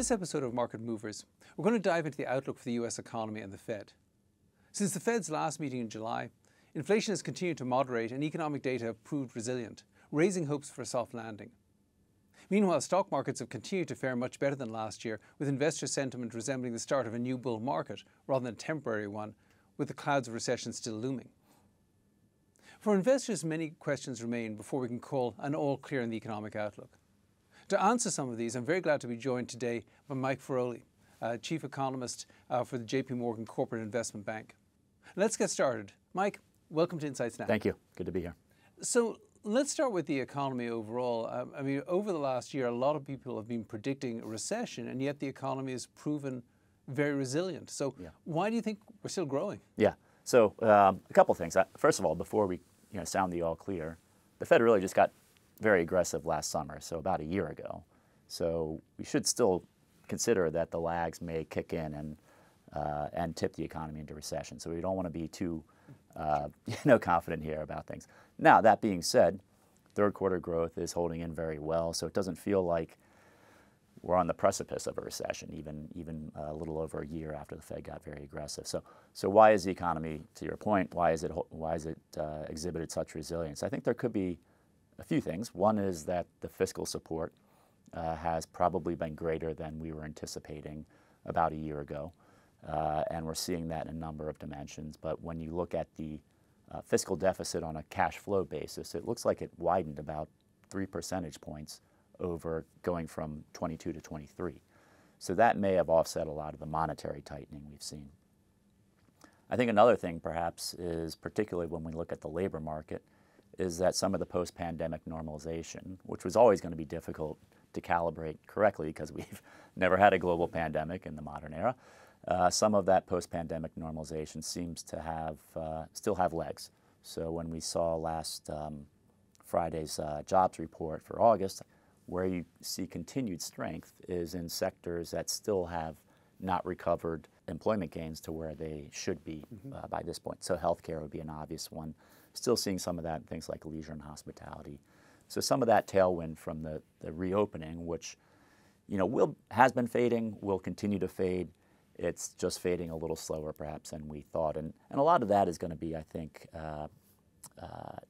this episode of Market Movers, we're going to dive into the outlook for the US economy and the Fed. Since the Fed's last meeting in July, inflation has continued to moderate and economic data have proved resilient, raising hopes for a soft landing. Meanwhile, stock markets have continued to fare much better than last year, with investor sentiment resembling the start of a new bull market rather than a temporary one, with the clouds of recession still looming. For investors, many questions remain before we can call an all-clear in the economic outlook. To answer some of these, I'm very glad to be joined today by Mike Feroli, Chief Economist for the J.P. Morgan Corporate Investment Bank. Let's get started. Mike, welcome to Insights Now. Thank you. Good to be here. So let's start with the economy overall. I mean, over the last year, a lot of people have been predicting a recession, and yet the economy has proven very resilient. So why do you think we're still growing? Yeah. So a couple things. First of all, before we sound the all clear, the Fed really just got very aggressive last summer, so about a year ago. So we should still consider that the lags may kick in and tip the economy into recession. So we don't want to be too confident here about things. Now, that being said, third quarter growth is holding in very well, so it doesn't feel like we're on the precipice of a recession, even a little over a year after the Fed got very aggressive. So why is the economy, to your point, why has it exhibited such resilience? I think there could be a few things. One is that the fiscal support has probably been greater than we were anticipating about a year ago, and we're seeing that in a number of dimensions. But when you look at the fiscal deficit on a cash flow basis, it looks like it widened about 3 percentage points over going from 22 to 23. So that may have offset a lot of the monetary tightening we've seen. I think another thing perhaps is, particularly when we look at the labor market, is that some of the post-pandemic normalization, which was always going to be difficult to calibrate correctly because we've never had a global pandemic in the modern era, some of that post-pandemic normalization seems to have still have legs. So when we saw last Friday's jobs report for August, where you see continued strength is in sectors that still have not recovered employment gains to where they should be by this point. So healthcare would be an obvious one. Still seeing some of that in things like leisure and hospitality. So some of that tailwind from the reopening, which has been fading, will continue to fade. It's just fading a little slower perhaps than we thought. And a lot of that is going to be, I think,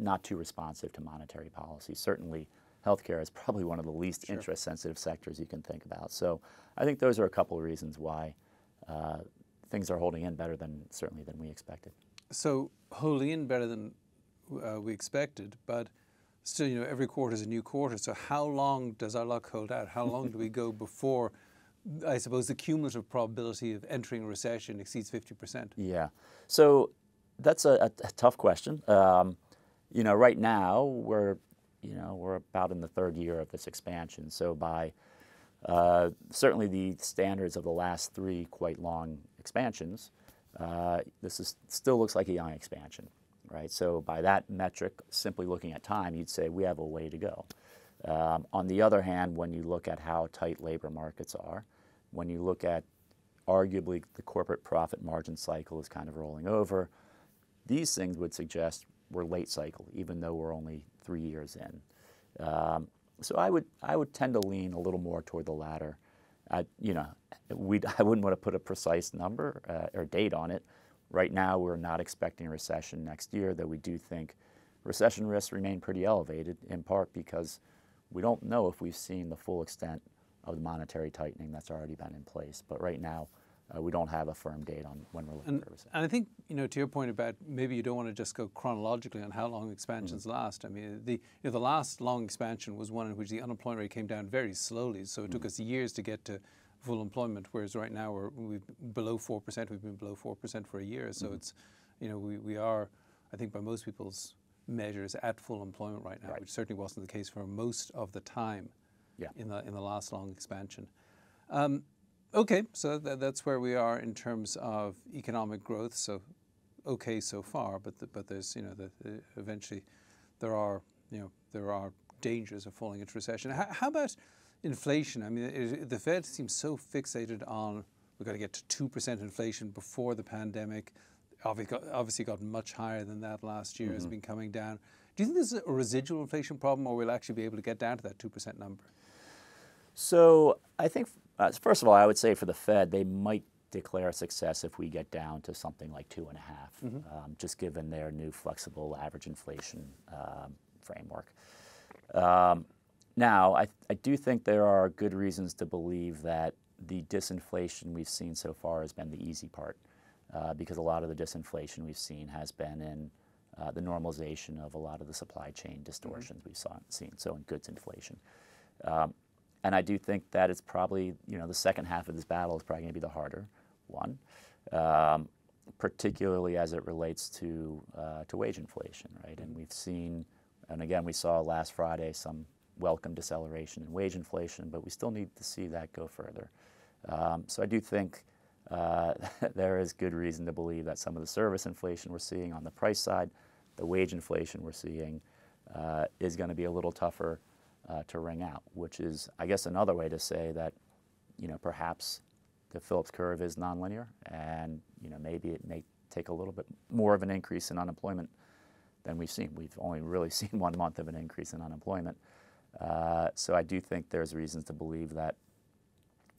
not too responsive to monetary policy. Certainly healthcare is probably one of the least interest-sensitive sectors you can think about. So I think those are a couple of reasons why things are holding in better than we expected. So holding in better than we expected, but still, every quarter is a new quarter. So how long does our luck hold out? How long do we go before, I suppose, the cumulative probability of entering a recession exceeds 50%? Yeah. So that's a tough question. Right now we're about in the third year of this expansion. So by certainly the standards of the last three quite long expansions, still looks like a young expansion, right? So by that metric, simply looking at time, you'd say we have a way to go. On the other hand, when you look at how tight labor markets are, when you look at arguably the corporate profit margin cycle is kind of rolling over, these things would suggest we're late cycle, even though we're only 3 years in. So I would tend to lean a little more toward the latter. I wouldn't want to put a precise number or date on it. Right now, we're not expecting a recession next year, though we do think recession risks remain pretty elevated, in part because we don't know if we've seen the full extent of the monetary tightening that's already been in place. But right now, we don't have a firm date on when we're looking for a recession. And I think, to your point about maybe you don't want to just go chronologically on how long expansions last. I mean, the last long expansion was one in which the unemployment rate came down very slowly, so it took us years to get to full employment, whereas right now we're below 4%. We've been below 4% for a year, so it's, we are, I think by most people's measures, at full employment right now, which certainly wasn't the case for most of the time in the last long expansion. Okay, so that's where we are in terms of economic growth. So, okay, so far, but there's eventually there are dangers of falling into recession. How about inflation? I mean, the Fed seems so fixated on we've got to get to 2% inflation before the pandemic. Obviously, got much higher than that last year. Has been coming down. Do you think there's a residual inflation problem, or we'll actually be able to get down to that 2% number? So I think First of all, I would say for the Fed, they might declare success if we get down to something like 2.5, just given their new flexible average inflation framework. Now, I do think there are good reasons to believe that the disinflation we've seen so far has been the easy part, because a lot of the disinflation we've seen has been in the normalization of a lot of the supply chain distortions we've seen, so in goods inflation. And I do think that it's probably, you know, the second half of this battle is probably going to be the harder one, particularly as it relates to wage inflation, right? And we've seen, and again, we saw last Friday some welcome deceleration in wage inflation, but we still need to see that go further. So I do think there is good reason to believe that some of the service inflation we're seeing on the price side, the wage inflation we're seeing is going to be a little tougher to wring out, which is, I guess, another way to say that, you know, perhaps the Phillips curve is nonlinear, and, you know, maybe it may take a little bit more of an increase in unemployment than we've seen. We've only really seen 1 month of an increase in unemployment. So I do think there's reasons to believe that,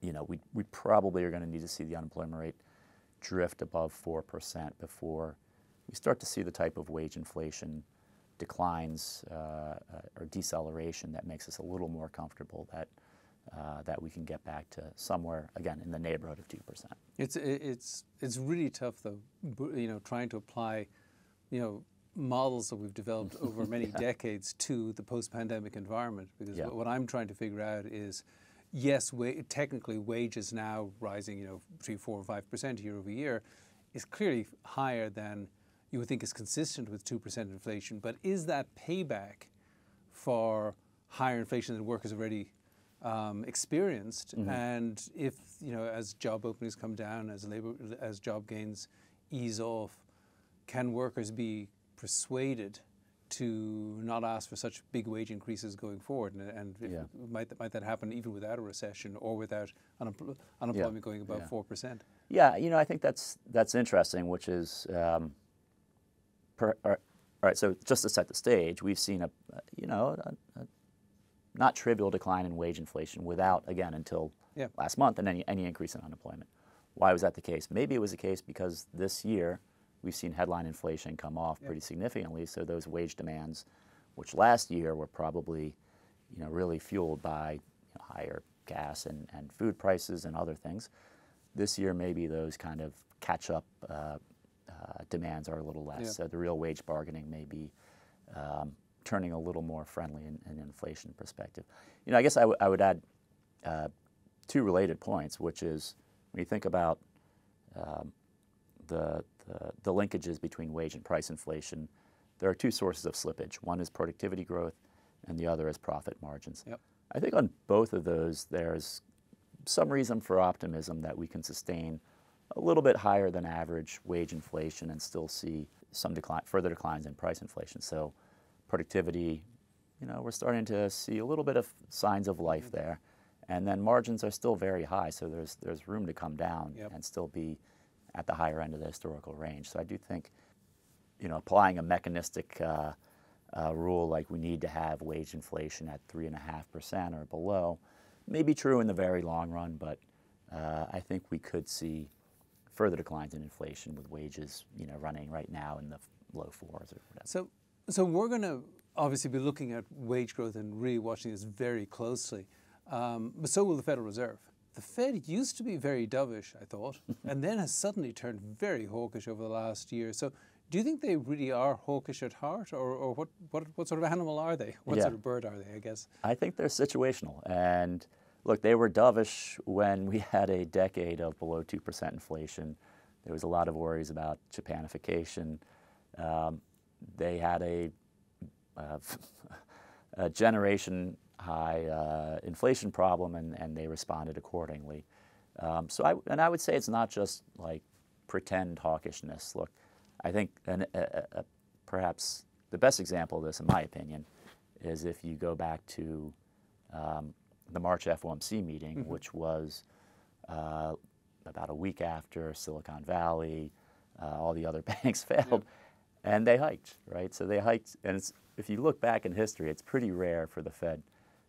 you know, we probably are going to need to see the unemployment rate drift above 4% before we start to see the type of wage inflation declines or deceleration that makes us a little more comfortable that we can get back to somewhere, again, in the neighborhood of 2%. It's really tough, though, you know, trying to apply, you know, models that we've developed over many decades to the post-pandemic environment, because what I'm trying to figure out is, yes, technically wages now rising, you know, 3, 4, 5% year over year is clearly higher than you would think is consistent with 2% inflation, but is that payback for higher inflation that workers already experienced? And if, you know, as job openings come down, as job gains ease off, can workers be persuaded to not ask for such big wage increases going forward? And might that happen even without a recession or without unemployment going above 4%? Yeah, you know, I think that's interesting, which is, all right, so just to set the stage, we've seen a not trivial decline in wage inflation without, again, until last month, and any increase in unemployment. Why was that the case? Maybe it was the case because this year we've seen headline inflation come off pretty significantly, so those wage demands, which last year were probably, you know, really fueled by, you know, higher gas and food prices and other things, this year maybe those kind of catch-up demands are a little less, so the real wage bargaining may be turning a little more friendly in an inflation perspective. You know, I guess I would add two related points, which is when you think about the linkages between wage and price inflation, there are two sources of slippage. One is productivity growth, and the other is profit margins. I think on both of those, there's some reason for optimism that we can sustain a little bit higher than average wage inflation and still see some decline, further declines in price inflation. So productivity, you know, we're starting to see a little bit of signs of life there. And then margins are still very high, so there's room to come down and still be at the higher end of the historical range. So I do think, you know, applying a mechanistic rule like we need to have wage inflation at 3.5% or below may be true in the very long run, but I think we could see further declines in inflation with wages, you know, running right now in the low 4s or whatever. So we're going to obviously be looking at wage growth and really watching this very closely, but so will the Federal Reserve. The Fed used to be very dovish, I thought, and then has suddenly turned very hawkish over the last year. So do you think they really are hawkish at heart, or what sort of animal are they? What sort of bird are they, I guess? I think they're situational. And look, they were dovish when we had a decade of below 2% inflation. There was a lot of worries about Japanification. They had a generation high inflation problem, and they responded accordingly. So I would say it's not just like pretend hawkishness. Look, I think perhaps the best example of this, in my opinion, is if you go back to the March FOMC meeting, which was about a week after Silicon Valley, all the other banks failed, and they hiked, right? So they hiked, and if you look back in history, it's pretty rare for the Fed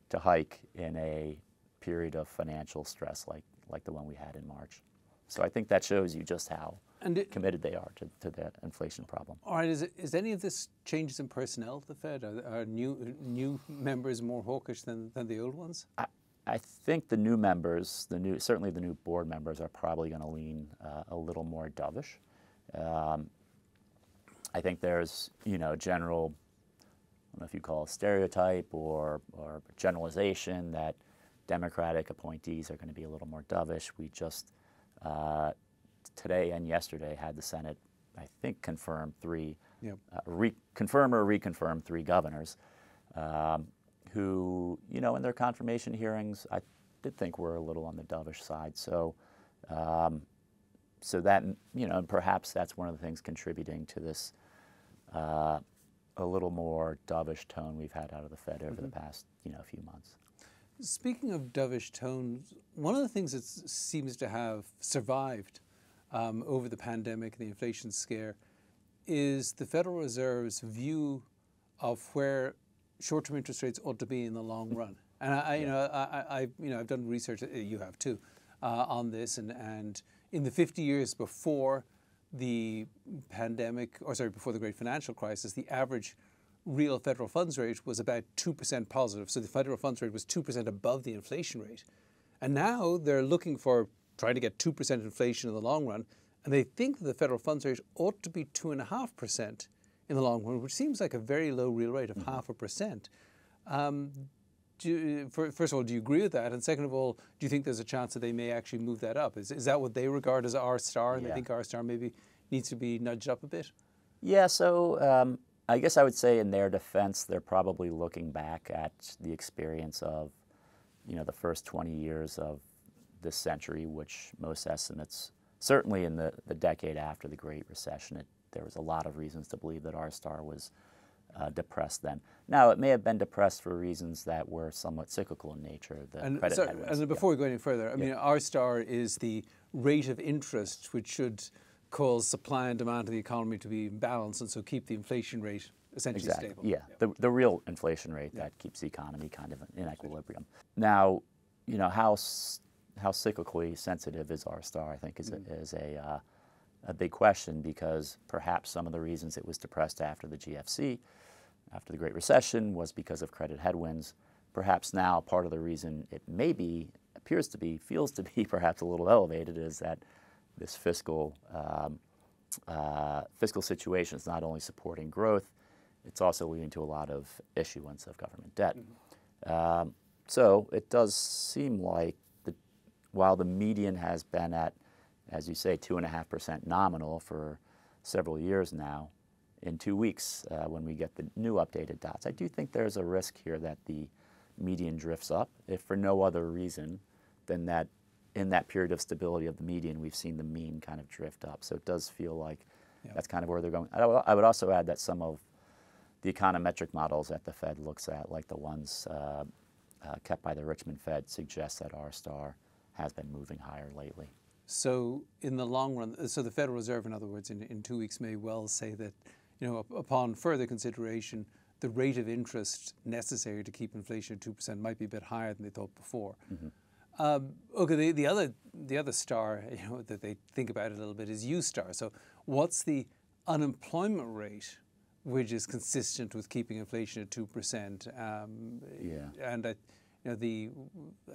to hike in a period of financial stress like the one we had in March. So I think that shows you just how committed they are to that inflation problem. All right, is any of this changes in personnel at the Fed? Are new members more hawkish than the old ones? I think the new members, certainly the new board members, are probably going to lean a little more dovish. I think there's, general, I don't know if you call it stereotype or generalization that Democratic appointees are going to be a little more dovish. We just today and yesterday had the Senate, I think, confirm three, yep. Confirm or reconfirm three governors, who, in their confirmation hearings, I did think were a little on the dovish side. So, so that, perhaps that's one of the things contributing to this a little more dovish tone we've had out of the Fed over the past, few months. Speaking of dovish tones, one of the things that seems to have survived over the pandemic and the inflation scare is the Federal Reserve's view of where short-term interest rates ought to be in the long run. And I've done research, you have too, on this. And in the 50 years before the pandemic, or sorry, before the Great Financial Crisis, the average real federal funds rate was about 2% positive. So the federal funds rate was 2% above the inflation rate. And now they're looking for trying to get 2% inflation in the long run. And they think that the federal funds rate ought to be 2.5% in the long run, which seems like a very low real rate of 0.5%. First of all, do you agree with that? And second of all, do you think there's a chance that they may actually move that up? Is that what they regard as R-star? And they think R-star maybe needs to be nudged up a bit? Yeah, so I guess I would say in their defense, they're probably looking back at the experience of, the first 20 years of this century, which most estimates, certainly in the decade after the Great Recession, there was a lot of reasons to believe that R-star was depressed then. Now, it may have been depressed for reasons that were somewhat cyclical in nature. Before we go any further, I mean, R-star is the rate of interest which should cause supply and demand of the economy to be in balance, and so keep the inflation rate essentially stable. The real inflation rate that keeps the economy kind of in equilibrium. Now, how cyclically sensitive is R-star, I think, is a big question, because perhaps some of the reasons it was depressed after the GFC, after the Great Recession, was because of credit headwinds. Perhaps now part of the reason it feels to be perhaps a little elevated is that this fiscal situation is not only supporting growth, it's also leading to a lot of issuance of government debt. So it does seem like while the median has been at, as you say, 2.5% nominal for several years now, in 2 weeks when we get the new updated dots, I do think there's a risk here that the median drifts up, if for no other reason than that in that period of stability of the median, we've seen the mean kind of drift up. So it does feel like that's kind of where they're going. I would also add that some of the econometric models that the Fed looks at, like the ones kept by the Richmond Fed, suggests that R-star has been moving higher lately. So in the long run, so the Federal Reserve, in other words, in 2 weeks may well say that, upon further consideration, the rate of interest necessary to keep inflation at 2% might be a bit higher than they thought before. Okay, the other star that they think about a little bit is U-star. So what's the unemployment rate which is consistent with keeping inflation at 2%? And I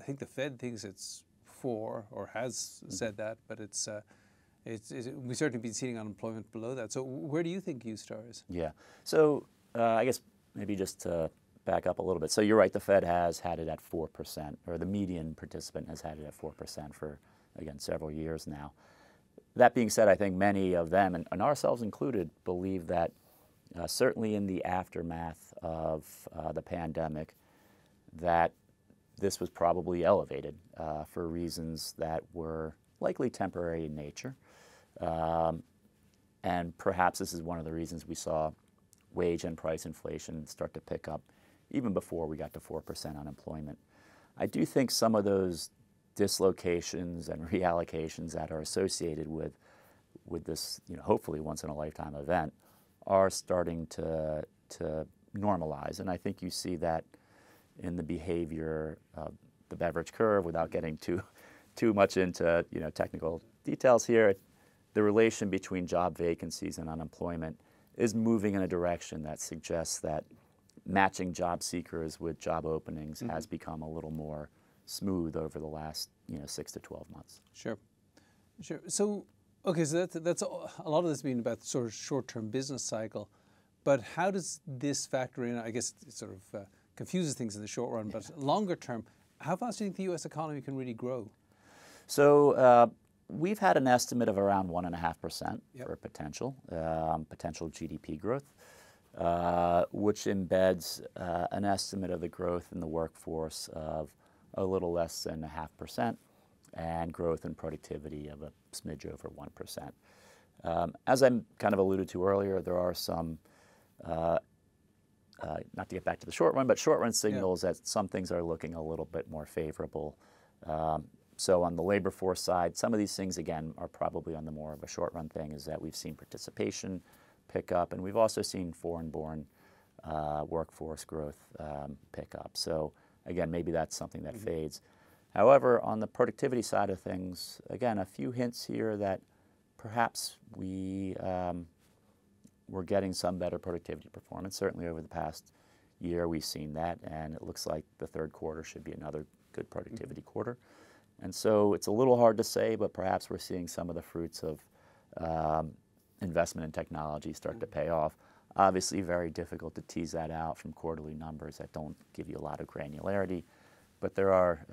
think the Fed thinks it's 4, or has said that, but we've certainly been seeing unemployment below that. So where do you think U-star is? Yeah, so I guess maybe just to back up a little bit. So you're right, the Fed has had it at 4%, or the median participant has had it at 4% for, again, several years now. That being said, I think many of them, and ourselves included, believe that certainly in the aftermath of the pandemic, that this was probably elevated for reasons that were likely temporary in nature. And perhaps this is one of the reasons we saw wage and price inflation start to pick up even before we got to 4% unemployment. I do think some of those dislocations and reallocations that are associated with this, hopefully once in a lifetime event, are starting to normalize. And I think you see that in the behavior the Beveridge curve without getting too much into technical details here. The relation between job vacancies and unemployment is moving in a direction that suggests that matching job seekers with job openings has become a little more smooth over the last 6 to 12 months. Sure, sure. So okay, so that's a lot of this being about sort of short-term business cycle, but how does this factor in? I guess it sort of confuses things in the short run, but longer term, how fast do you think the U.S. economy can really grow? So we've had an estimate of around 1.5% for potential GDP growth, which embeds an estimate of the growth in the workforce of a little less than 0.5%, and growth in productivity of a smidge over 1%. As I kind of alluded to earlier, there are some, not to get back to the short run, but short run signals that some things are looking a little bit more favorable. So on the labor force side, some of these things, again, are probably on the more of a short run thing, is that we've seen participation pick up, and we've also seen foreign-born workforce growth pick up. So again, maybe that's something that fades. However, on the productivity side of things, again, a few hints here that perhaps we're getting some better productivity performance. Certainly over the past year, we've seen that, and it looks like the third quarter should be another good productivity quarter. And so it's a little hard to say, but perhaps we're seeing some of the fruits of investment in technology start to pay off. Obviously, very difficult to tease that out from quarterly numbers that don't give you a lot of granularity. But there are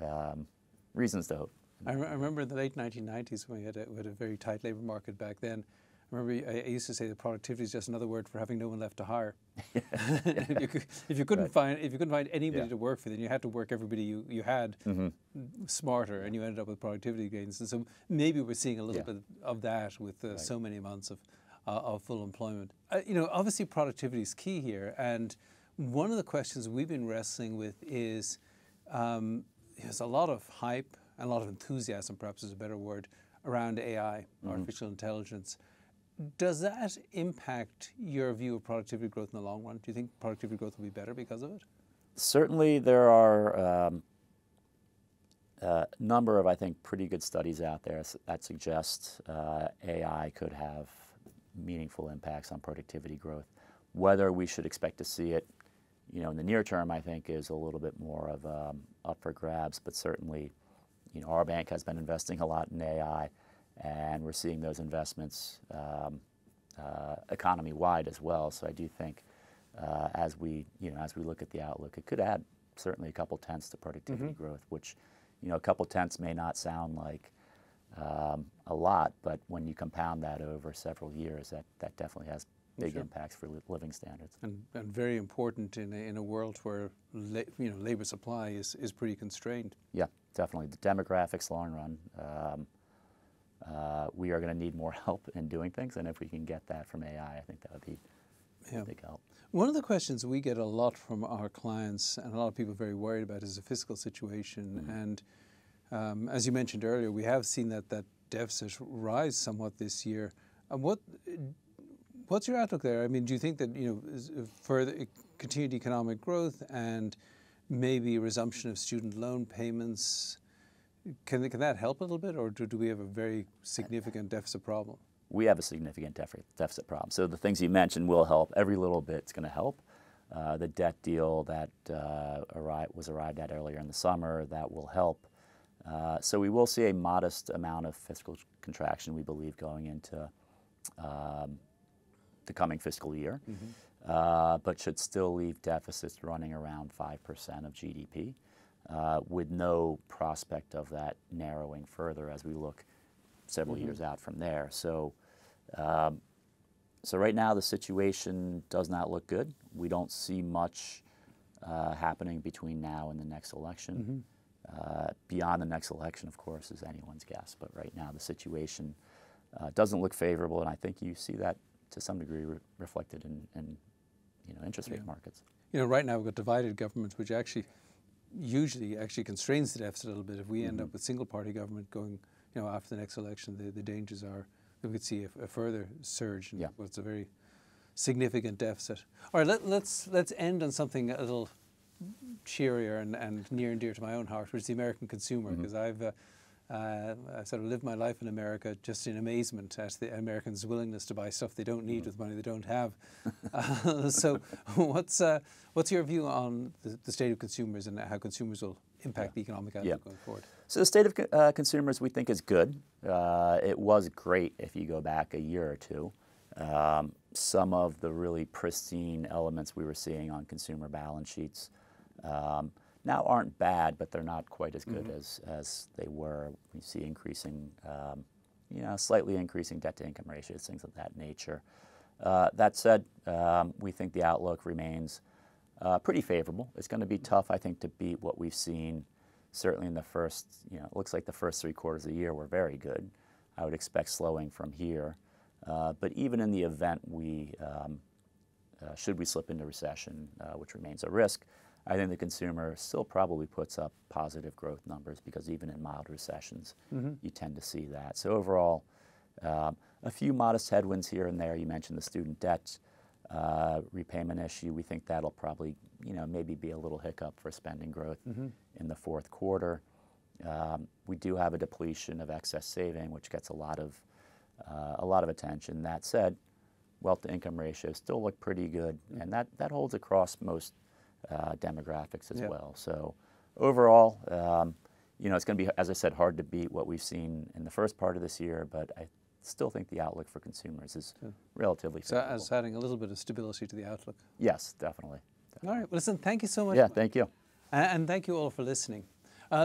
reasons to hope. I remember in the late 1990s when we had a very tight labor market back then. I remember I used to say that productivity is just another word for having no one left to hire. If you couldn't find anybody to work for, then you had to work everybody you had smarter, and you ended up with productivity gains. And so maybe we're seeing a little bit of that with so many months of full employment. Obviously productivity is key here, and one of the questions we've been wrestling with is. There's a lot of hype and a lot of enthusiasm, perhaps is a better word, around AI, artificial intelligence. Does that impact your view of productivity growth in the long run? Do you think productivity growth will be better because of it? Certainly there are a number of, I think, pretty good studies out there that suggest AI could have meaningful impacts on productivity growth. Whether we should expect to see it in the near term, I think, is a little bit more of up for grabs, but certainly, our bank has been investing a lot in AI, and we're seeing those investments economy-wide as well. So I do think as we look at the outlook, it could add certainly a couple tenths to productivity growth, which, a couple tenths may not sound like a lot, but when you compound that over several years, that definitely has big impacts for living standards, and very important in a world where labor supply is pretty constrained. Yeah, definitely. The demographics, long run, we are going to need more help in doing things, and if we can get that from AI, I think that would be a big help. One of the questions we get a lot from our clients, and a lot of people are very worried about, is the fiscal situation. And as you mentioned earlier, we have seen that deficit rise somewhat this year. And what's your outlook there? I mean, do you think that further continued economic growth and maybe a resumption of student loan payments can that help a little bit, or do we have a very significant deficit problem? We have a significant deficit problem. So the things you mentioned will help. Every little bit's going to help. The debt deal that was arrived at earlier in the summer, that will help. So we will see a modest amount of fiscal contraction, we believe, going into the coming fiscal year, but should still leave deficits running around 5% of GDP, with no prospect of that narrowing further as we look several years out from there. So, so right now the situation does not look good. We don't see much happening between now and the next election. Beyond the next election, of course, is anyone's guess, but right now the situation doesn't look favorable, and I think you see that to some degree reflected in interest rate markets. Right now we've got divided governments, which usually constrains the deficit a little bit. If we end up with single party government going, after the next election, the dangers are that we could see a further surge in what's a very significant deficit. All right, let's end on something a little cheerier and near and dear to my own heart, which is the American consumer, because I've sort of lived my life in America just in amazement at the Americans' willingness to buy stuff they don't need with money they don't have. So what's your view on the state of consumers and how consumers will impact the economic outlook going forward? So the state of consumers we think is good. It was great if you go back a year or two. Some of the really pristine elements we were seeing on consumer balance sheets now aren't bad, but they're not quite as good as they were. We see increasing, slightly increasing debt-to-income ratios, things of that nature. That said, we think the outlook remains pretty favorable. It's going to be tough, I think, to beat what we've seen. Certainly in the first, it looks like the first three quarters of the year were very good. I would expect slowing from here. But even in the event we, should we slip into recession, which remains a risk, I think the consumer still probably puts up positive growth numbers, because even in mild recessions, you tend to see that. So overall, a few modest headwinds here and there. You mentioned the student debt repayment issue. We think that'll probably, maybe be a little hiccup for spending growth in the fourth quarter. We do have a depletion of excess saving, which gets a lot of attention. That said, wealth-to-income ratios still look pretty good, and that holds across most demographics as well. So overall, it's going to be, as I said, hard to beat what we've seen in the first part of this year, but I still think the outlook for consumers is relatively favorable. So as adding a little bit of stability to the outlook. Yes, definitely. All right. Well, listen, thank you so much. Yeah, thank you. And thank you all for listening.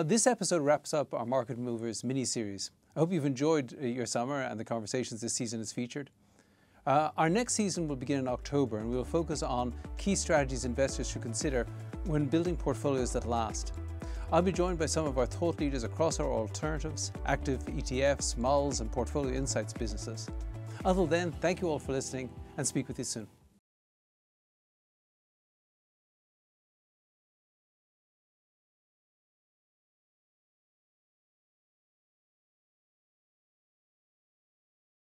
This episode wraps up our Market Movers mini-series. I hope you've enjoyed your summer and the conversations this season has featured. Our next season will begin in October, and we will focus on key strategies investors should consider when building portfolios that last. I'll be joined by some of our thought leaders across our alternatives, active ETFs, mulls, and portfolio insights businesses. Until then, thank you all for listening, and speak with you soon.